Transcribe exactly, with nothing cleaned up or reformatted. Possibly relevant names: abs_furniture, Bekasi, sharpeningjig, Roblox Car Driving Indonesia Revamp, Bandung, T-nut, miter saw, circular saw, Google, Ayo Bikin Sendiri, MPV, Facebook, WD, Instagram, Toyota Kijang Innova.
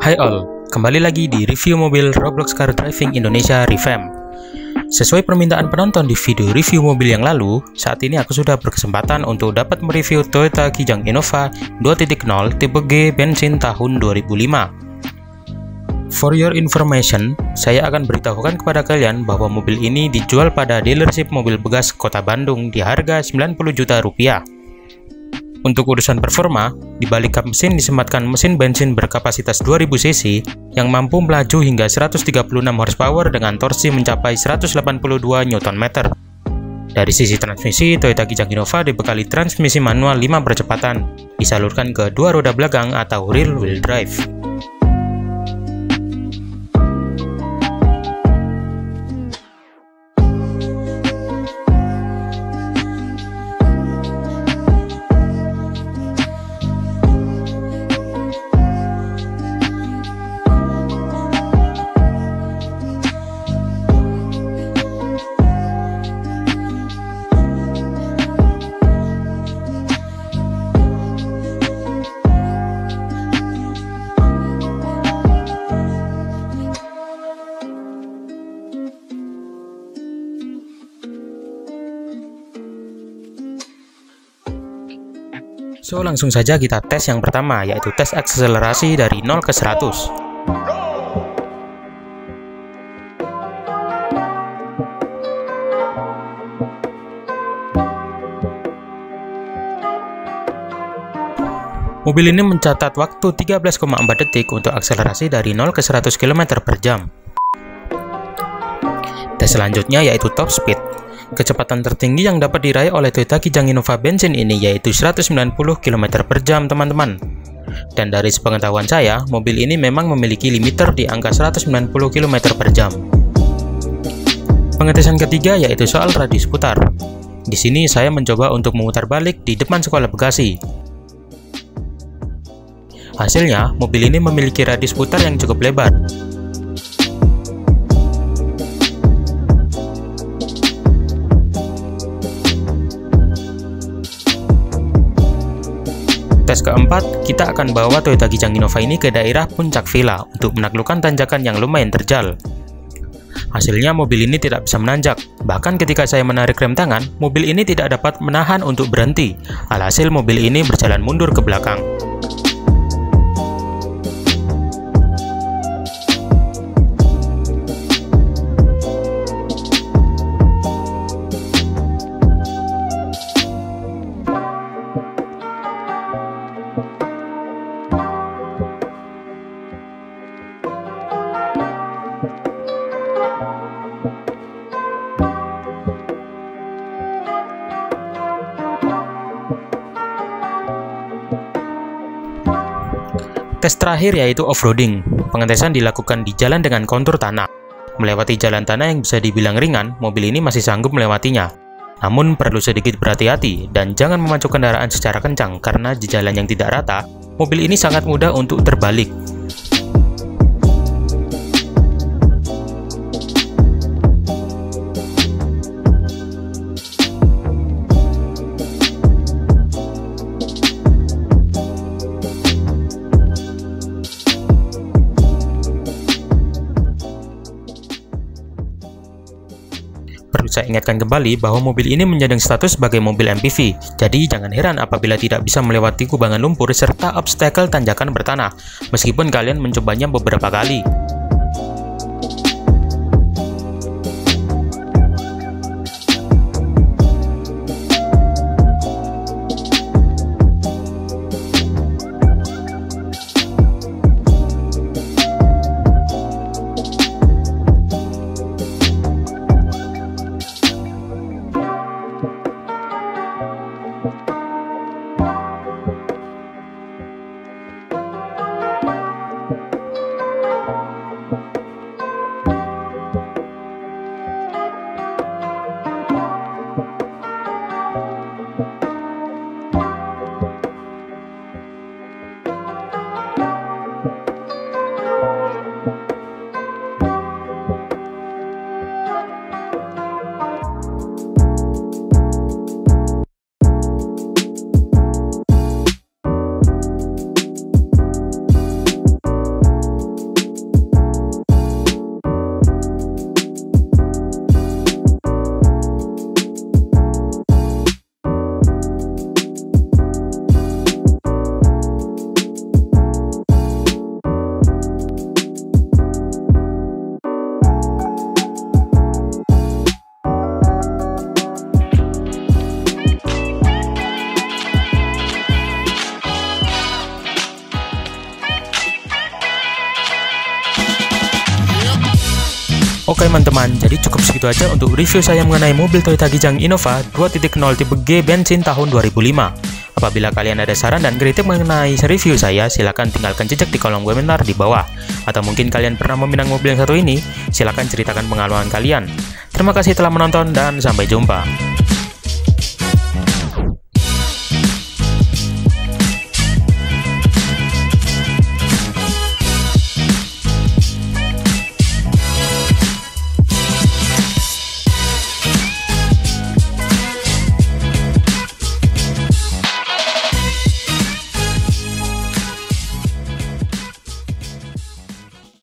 Hai all, kembali lagi di review mobil Roblox Car Driving Indonesia Revamp. Sesuai permintaan penonton di video review mobil yang lalu, saat ini aku sudah berkesempatan untuk dapat mereview Toyota Kijang Innova dua titik nol tipe G bensin tahun dua ribu lima. For your information, saya akan beritahukan kepada kalian bahwa mobil ini dijual pada dealership mobil Bekasi Kota Bandung di harga sembilan puluh juta rupiah. Untuk urusan performa, di balik kap mesin disematkan mesin bensin berkapasitas dua ribu cc yang mampu melaju hingga seratus tiga puluh enam horsepower dengan torsi mencapai seratus delapan puluh dua newton meter. Dari sisi transmisi, Toyota Kijang Innova dibekali transmisi manual lima bercepatan, disalurkan ke dua roda belakang atau rear wheel drive. So, langsung saja kita tes yang pertama, yaitu tes akselerasi dari nol ke seratus. Mobil ini mencatat waktu tiga belas koma empat detik untuk akselerasi dari nol ke seratus kilometer per jam. Tes selanjutnya yaitu top speed. Kecepatan tertinggi yang dapat diraih oleh Toyota Kijang Innova bensin ini yaitu seratus sembilan puluh kilometer per jam, teman-teman. Dan dari sepengetahuan saya, mobil ini memang memiliki limiter di angka seratus sembilan puluh kilometer per jam. Pengetesan ketiga yaitu soal radius putar. Di sini saya mencoba untuk memutar balik di depan sekolah Bekasi. Hasilnya, mobil ini memiliki radius putar yang cukup lebar. Tes keempat, kita akan bawa Toyota Kijang Innova ini ke daerah Puncak Villa untuk menaklukkan tanjakan yang lumayan terjal. Hasilnya, mobil ini tidak bisa menanjak. Bahkan ketika saya menarik rem tangan, mobil ini tidak dapat menahan untuk berhenti. Alhasil, mobil ini berjalan mundur ke belakang. Tes terakhir yaitu off-roading. Pengetesan dilakukan di jalan dengan kontur tanah. Melewati jalan tanah yang bisa dibilang ringan, mobil ini masih sanggup melewatinya. Namun perlu sedikit berhati-hati dan jangan memacu kendaraan secara kencang karena di jalan yang tidak rata, mobil ini sangat mudah untuk terbalik. Perlu saya ingatkan kembali bahwa mobil ini menjadang status sebagai mobil M P V, jadi jangan heran apabila tidak bisa melewati kubangan lumpur serta obstacle tanjakan bertanah, meskipun kalian mencobanya beberapa kali. Oke teman-teman, jadi cukup segitu aja untuk review saya mengenai mobil Toyota Kijang Innova dua titik nol tipe G bensin tahun dua ribu lima. Apabila kalian ada saran dan kritik mengenai review saya, silahkan tinggalkan jejak di kolom komentar di bawah. Atau mungkin kalian pernah meminang mobil yang satu ini, silahkan ceritakan pengalaman kalian. Terima kasih telah menonton dan sampai jumpa.